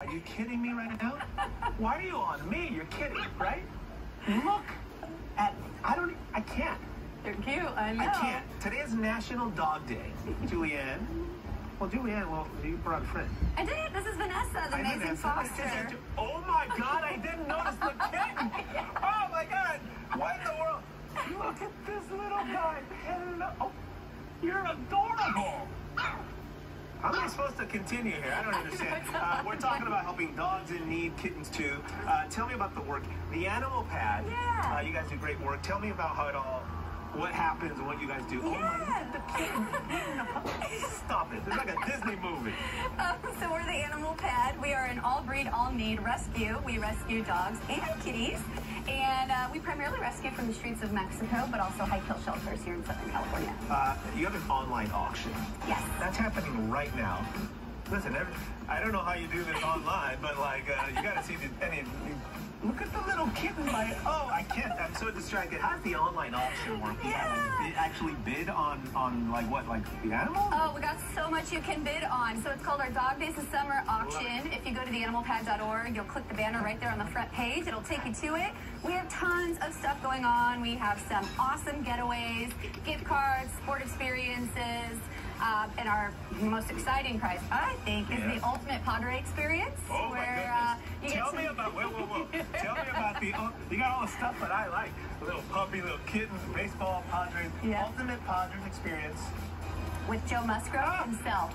Are you kidding me right now? Why are you on me? You're kidding, right? Look at me. I can't. They're cute, I know. I can't. Today is National Dog Day. Julianne. Well, Julianne, you brought a friend. I did. This is Vanessa, the amazing Foster. Oh my God, I didn't notice the kitten. Oh my God, what in the world? Look at this little guy. Hello. Oh, you're adorable. How am I supposed to continue here? I don't understand. We're talking about helping dogs in need, kittens too. Tell me about the work. The Animal Pad. Yeah. You guys do great work. Tell me about how it all, what happens and what you guys do. Yeah. Oh my, look at the kitten. Stop it. It's like a Disney movie. So we're the Animal Pad. We are an all-breed, all-need rescue. We rescue dogs and kitties. And we primarily rescue from the streets of Mexico, but also high kill shelters here in Southern California. You have an online auction. Yes. That's happening right now. Listen, I don't know how you do this online, but like, you gotta see the, look at the little kitten. Oh, I can't, I'm so distracted. How does the online auction work? Yeah. You actually bid on like what, like the animal? Oh, we got so much you can bid on. So it's called our Dog Days of Summer auction. If you go to theanimalpad.org, you'll click the banner right there on the front page. It'll take you to it. We have tons of stuff going on. We have some awesome getaways, gift cards, sport experiences. And our most exciting prize, I think, is the ultimate Padre experience. Oh, where, you tell me about, whoa. Tell me about the, you got all the stuff that I like. A little puppy, little kittens, baseball, Padres, ultimate Padres experience. With Joe Musgrove himself.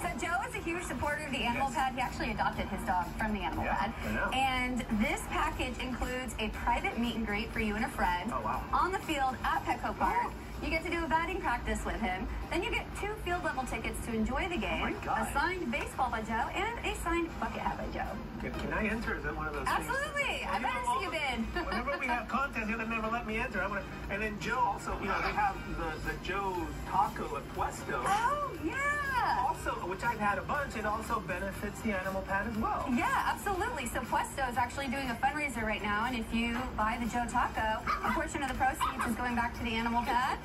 So Joe is a huge supporter of the Animal Pad. He actually adopted his dog from the Animal Pad. And this package includes a private meet and greet for you and a friend on the field at Petco Park. You get to do a batting practice with him. Then you get 2 field level tickets to enjoy the game, a signed baseball by Joe, and a signed bucket hat by Joe. Can I enter? Is that one of those things? Absolutely. I better see you bid. Whenever we have contests, you'll never let me enter. And then Joe also, you know, they have the Joe Taco at Puesto. Oh, yeah. Also, which I've had a bunch, it also benefits the Animal Pad as well. Yeah, absolutely. So Puesto is actually doing a fundraiser right now, and if you buy the Joe Taco, a portion of the proceeds is going back to the Animal Pad.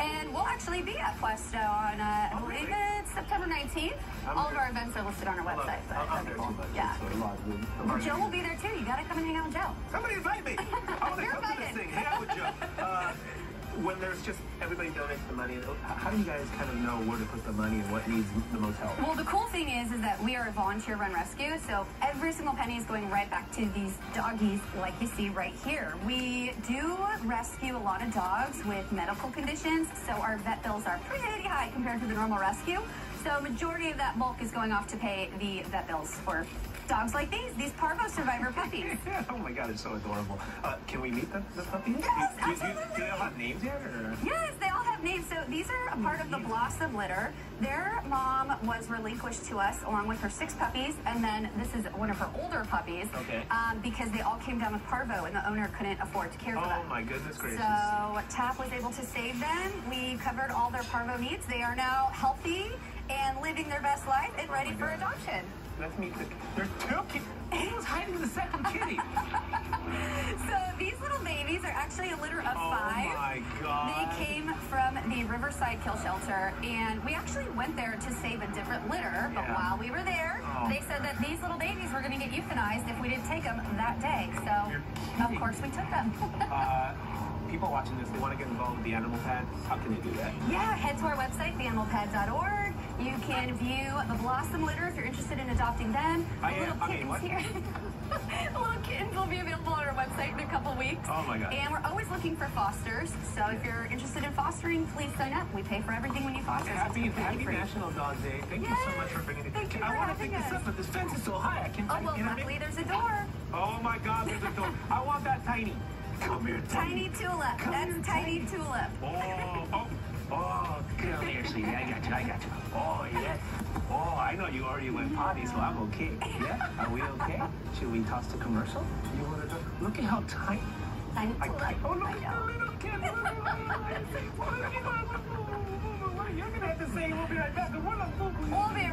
And we'll actually be at Puesto on, I believe it's September 19th. All of our events are listed on our website. So I'm there too much. Yeah. Joe will be there too. You gotta come and hang out with Joe. Somebody invite me. I wanna come to this thing. Hang out with Joe. When there's just everybody donates the money, how do you guys kind of know where to put the money and what needs the most help? Well, the cool thing is that we are a volunteer-run rescue, so every single penny is going right back to these doggies like you see right here. We do rescue a lot of dogs with medical conditions, so our vet bills are pretty high compared to the normal rescue. So majority of that bulk is going off to pay the vet bills for dogs like these Parvo survivor puppies. Oh my God, they're so adorable. Can we meet the puppies? Yes, absolutely. Do they all have names yet? Or? Yes, they all have names. So these are a part of the Blossom litter. Their mom was relinquished to us along with her 6 puppies, and then this is one of her older puppies because they all came down with Parvo and the owner couldn't afford to care for them. Oh my goodness gracious. So Tap was able to save them. We covered all their Parvo needs. They are now healthy and living their best life and ready for adoption. Let's meet the, there's 2 kitties. He was hiding the 2nd kitty. So these little babies are actually a litter of 5. Oh my God. They came from the Riverside Kill Shelter, and we actually went there to save a different litter, but while we were there, they said that these little babies were gonna get euthanized if we didn't take them that day. So of course we took them. People watching this, they want to get involved with the Animal Pad. How can they do that? Yeah, head to our website, theanimalpad.org. You can view the Blossom litter if you're interested in adopting them. The little kittens will be available on our website in a couple weeks. Oh my God. And we're always looking for fosters. So if you're interested in fostering, please sign up. We pay for everything when you foster. Happy National Dog Day. Thank you so much for bringing it. Thank you I want to pick this up, but this fence is so high. I can't find it. Oh, well, luckily there's a door. Oh my God, there's a door. I want that tiny. Come here, Tiny Tulip. That's Tiny Tulip. Oh, come here, sweetie. I got you. Oh, yeah. Oh, I know you already went potty, so I'm okay. Yeah? Are we okay? Should we toss the commercial? You want to look at how tiny. Oh, look at the little kid. You're going to have to say we'll be right back. We'll be right back.